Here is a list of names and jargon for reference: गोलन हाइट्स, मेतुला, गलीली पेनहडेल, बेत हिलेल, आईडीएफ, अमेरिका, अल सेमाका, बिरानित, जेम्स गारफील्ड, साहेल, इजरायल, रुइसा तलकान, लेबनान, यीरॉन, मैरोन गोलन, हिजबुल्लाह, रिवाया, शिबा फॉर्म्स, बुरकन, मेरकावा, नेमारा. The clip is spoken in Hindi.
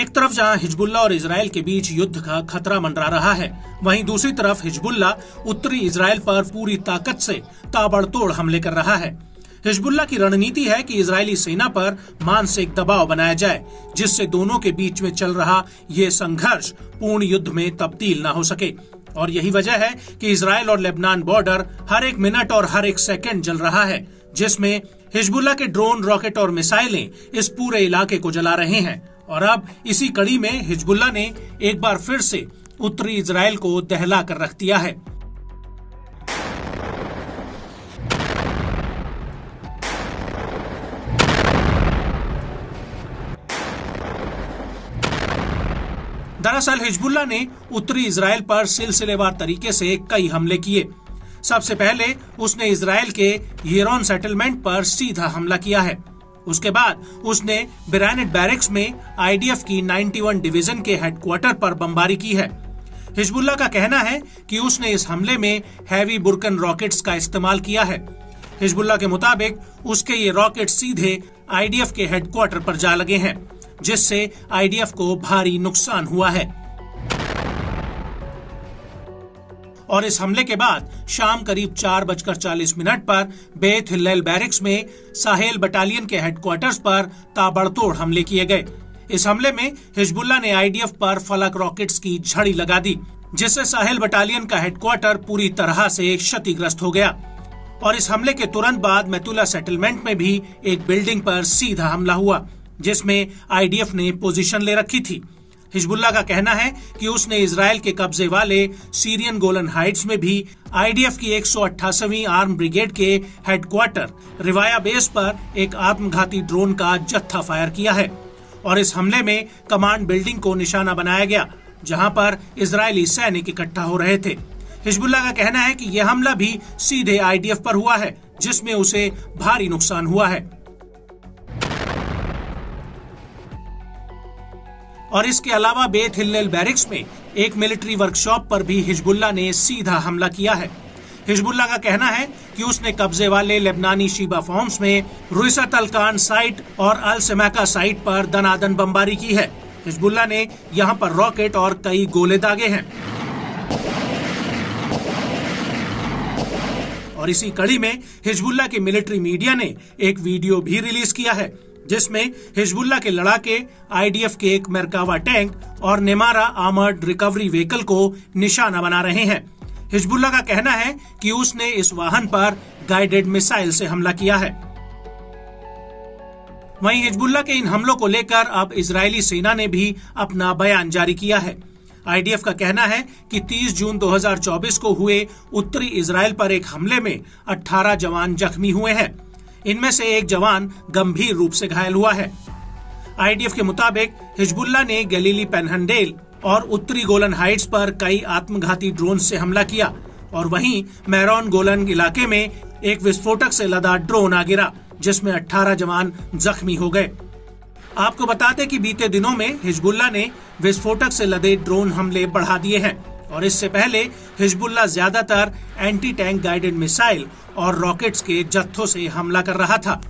एक तरफ जहां हिजबुल्लाह और इजरायल के बीच युद्ध का खतरा मंडरा रहा है, वहीं दूसरी तरफ हिजबुल्लाह उत्तरी इजरायल पर पूरी ताकत से ताबड़तोड़ हमले कर रहा है। हिजबुल्लाह की रणनीति है कि इजरायली सेना पर मानसिक दबाव बनाया जाए, जिससे दोनों के बीच में चल रहा ये संघर्ष पूर्ण युद्ध में तब्दील न हो सके। और यही वजह है कि इजरायल और लेबनान बॉर्डर हर एक मिनट और हर एक सेकंड जल रहा है, जिसमें हिजबुल्लाह के ड्रोन, रॉकेट और मिसाइलें इस पूरे इलाके को जला रहे हैं। और अब इसी कड़ी में हिजबुल्लाह ने एक बार फिर से उत्तरी इजरायल को दहला कर रख दिया है। दरअसल हिजबुल्लाह ने उत्तरी इजरायल पर सिलसिलेवार तरीके से कई हमले किए। सबसे पहले उसने इजरायल के यीरॉन सेटलमेंट पर सीधा हमला किया है। उसके बाद उसने बिरानित बैरक्स में आईडीएफ की 91 डिवीजन के हेडक्वार्टर पर बमबारी की है। हिजबुल्लाह का कहना है कि उसने इस हमले में हैवी बुरकन रॉकेट्स का इस्तेमाल किया है। हिजबुल्लाह के मुताबिक उसके ये रॉकेट सीधे आईडीएफ के हेडक्वार्टर पर जा लगे हैं, जिससे आईडीएफ को भारी नुकसान हुआ है। और इस हमले के बाद शाम करीब 4:40 पर बेत हिलेल बैरिक्स में साहेल बटालियन के हेडक्वार्टर्स पर ताबड़तोड़ हमले किए गए। इस हमले में हिजबुल्लाह ने आईडीएफ पर फलक रॉकेट्स की झड़ी लगा दी, जिससे साहेल बटालियन का हेडक्वार्टर पूरी तरह से क्षतिग्रस्त हो गया। और इस हमले के तुरंत बाद मेतुला सेटलमेंट में भी एक बिल्डिंग पर सीधा हमला हुआ, जिसमें आईडीएफ ने पोजीशन ले रखी थी। हिजबुल्लाह का कहना है कि उसने इजरायल के कब्जे वाले सीरियन गोलन हाइट्स में भी आईडीएफ की 188वीं आर्म ब्रिगेड के हेडक्वार्टर रिवाया बेस पर एक आत्मघाती ड्रोन का जत्था फायर किया है। और इस हमले में कमांड बिल्डिंग को निशाना बनाया गया, जहां पर इजरायली सैनिक इकट्ठा हो रहे थे। हिजबुल्लाह का कहना है कि यह हमला भी सीधे आईडीएफ पर हुआ है, जिसमें उसे भारी नुकसान हुआ है। और इसके अलावा बेत हिलेल बैरिक्स में एक मिलिट्री वर्कशॉप पर भी हिजबुल्लाह ने सीधा हमला किया है। हिजबुल्लाह का कहना है कि उसने कब्जे वाले लेबनानी शिबा फॉर्म्स में रुइसा तलकान साइट और अल सेमाका साइट पर दनादन बमबारी की है। हिजबुल्लाह ने यहां पर रॉकेट और कई गोले दागे हैं। और इसी कड़ी में हिजबुल्लाह के मिलिट्री मीडिया ने एक वीडियो भी रिलीज किया है, जिसमें हिजबुल्लाह के लड़ाके आईडीएफ के एक मेरकावा टैंक और नेमारा आर्मर्ड रिकवरी व्हीकल को निशाना बना रहे हैं। हिजबुल्लाह का कहना है कि उसने इस वाहन पर गाइडेड मिसाइल से हमला किया है। वहीं हिजबुल्लाह के इन हमलों को लेकर अब इजरायली सेना ने भी अपना बयान जारी किया है। आईडीएफ का कहना है कि 30 जून 2024 को हुए उत्तरी इजरायल पर एक हमले में 18 जवान जख्मी हुए हैं। इनमें से एक जवान गंभीर रूप से घायल हुआ है। आईडीएफ के मुताबिक हिजबुल्लाह ने गलीली पेनहडेल और उत्तरी गोलन हाइट्स पर कई आत्मघाती ड्रोन से हमला किया, और वहीं मैरोन गोलन इलाके में एक विस्फोटक से लदा ड्रोन आ गिरा, जिसमें 18 जवान जख्मी हो गए। आपको बताते कि बीते दिनों में हिजबुल्लाह ने विस्फोटक से लदे ड्रोन हमले बढ़ा दिए हैं, और इससे पहले हिजबुल्लाह ज्यादातर एंटी टैंक गाइडेड मिसाइल और रॉकेट्स के जत्थों से हमला कर रहा था।